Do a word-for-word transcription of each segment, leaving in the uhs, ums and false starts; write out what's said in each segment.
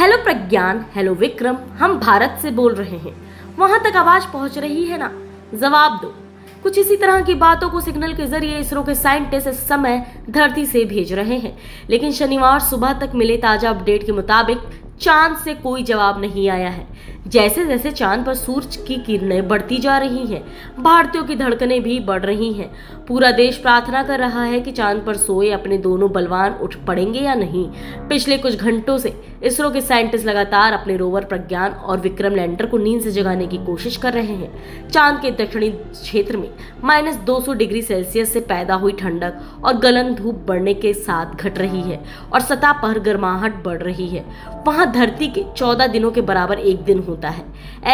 Hello प्रज्ञान, hello Vikram, हम भारत से बोल रहे हैं, वहां तक आवाज पहुंच रही है ना? जवाब दो। कुछ इसी तरह की बातों को सिग्नल के जरिए इसरो के साइंटिस्ट इस समय धरती से भेज रहे हैं, लेकिन शनिवार सुबह तक मिले ताजा अपडेट के मुताबिक चांद से कोई जवाब नहीं आया है। जैसे जैसे चांद पर सूरज की किरणें बढ़ती जा रही हैं, भारतीयों की धड़कनें भी बढ़ रही हैं। पूरा देश प्रार्थना कर रहा है कि चांद पर सोए अपने दोनों बलवान उठ पड़ेंगे या नहीं। पिछले कुछ घंटों से इसरो के साइंटिस्ट लगातार अपने रोवर प्रज्ञान और विक्रम लैंडर को नींद से जगाने की कोशिश कर रहे हैं। चांद के दक्षिणी क्षेत्र में माइनस दो सौ डिग्री सेल्सियस से पैदा हुई ठंडक और गलन धूप बढ़ने के साथ घट रही है और सतह पर गर्माहट बढ़ रही है। वहाँ धरती के चौदह दिनों के बराबर एक दिन होता है।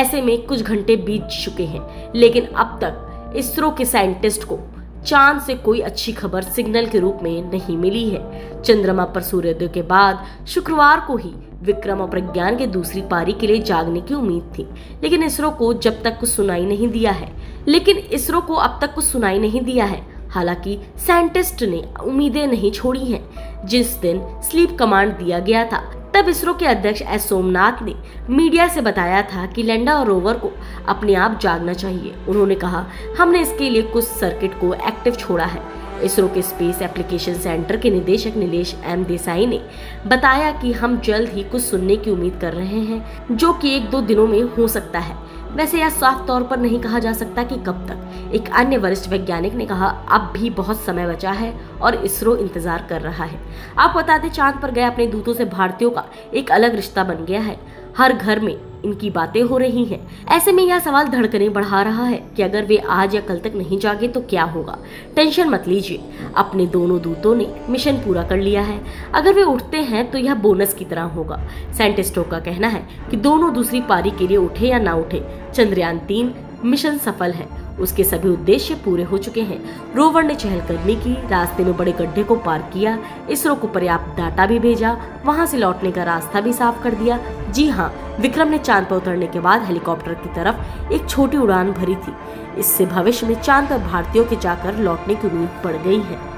ऐसे में कुछ घंटे बीत चुके हैं, लेकिन अब तक इसरो के साइंटिस्ट को चांद से कोई अच्छी खबर सिग्नल के रूप में नहीं मिली है। चंद्रमा पर सूर्योदय के बाद शुक्रवार को ही विक्रम और प्रज्ञान के दूसरी पारी के लिए जागने की उम्मीद थी, लेकिन इसरो को जब तक कुछ सुनाई नहीं दिया है लेकिन इसरो को अब तक कुछ सुनाई नहीं दिया है। हालांकि साइंटिस्ट ने उम्मीदें नहीं छोड़ी हैं। जिस दिन स्लीप कमांड दिया गया था, तब इसरो के अध्यक्ष एस सोमनाथ ने मीडिया से बताया था कि लैंडर और रोवर को अपने आप जागना चाहिए। उन्होंने कहा, हमने इसके लिए कुछ सर्किट को एक्टिव छोड़ा है। इसरो के स्पेस एप्लीकेशन सेंटर के निदेशक निलेष एम देसाई ने बताया कि हम जल्द ही कुछ सुनने की उम्मीद कर रहे हैं, जो कि एक दो दिनों में हो सकता है। वैसे यह साफ तौर पर नहीं कहा जा सकता कि कब तक। एक अन्य वरिष्ठ वैज्ञानिक ने कहा, अब भी बहुत समय बचा है और इसरो इंतजार कर रहा है। आपको बता दें, चांद पर गए अपने दूतों से भारतीयों का एक अलग रिश्ता बन गया है। हर घर में इनकी बातें हो रही हैं। ऐसे में यह सवाल धड़कने बढ़ा रहा है कि अगर वे आज या कल तक नहीं जागे तो क्या होगा। टेंशन मत लीजिए, अपने दोनों दूतों ने मिशन पूरा कर लिया है। अगर वे उठते हैं तो यह बोनस की तरह होगा। साइंटिस्टों का कहना है कि दोनों दूसरी पारी के लिए उठे या ना उठे, चंद्रयान तीन मिशन सफल है। उसके सभी उद्देश्य पूरे हो चुके हैं। रोवर ने चहलकदमी की, रास्ते में बड़े गड्ढे को पार किया, इसरो को पर्याप्त डाटा भी भेजा, वहां से लौटने का रास्ता भी साफ कर दिया। जी हाँ, विक्रम ने चांद पर उतरने के बाद हेलीकॉप्टर की तरफ एक छोटी उड़ान भरी थी। इससे भविष्य में चांद पर भारतीयों के जाकर लौटने की उम्मीद बढ़ गई है।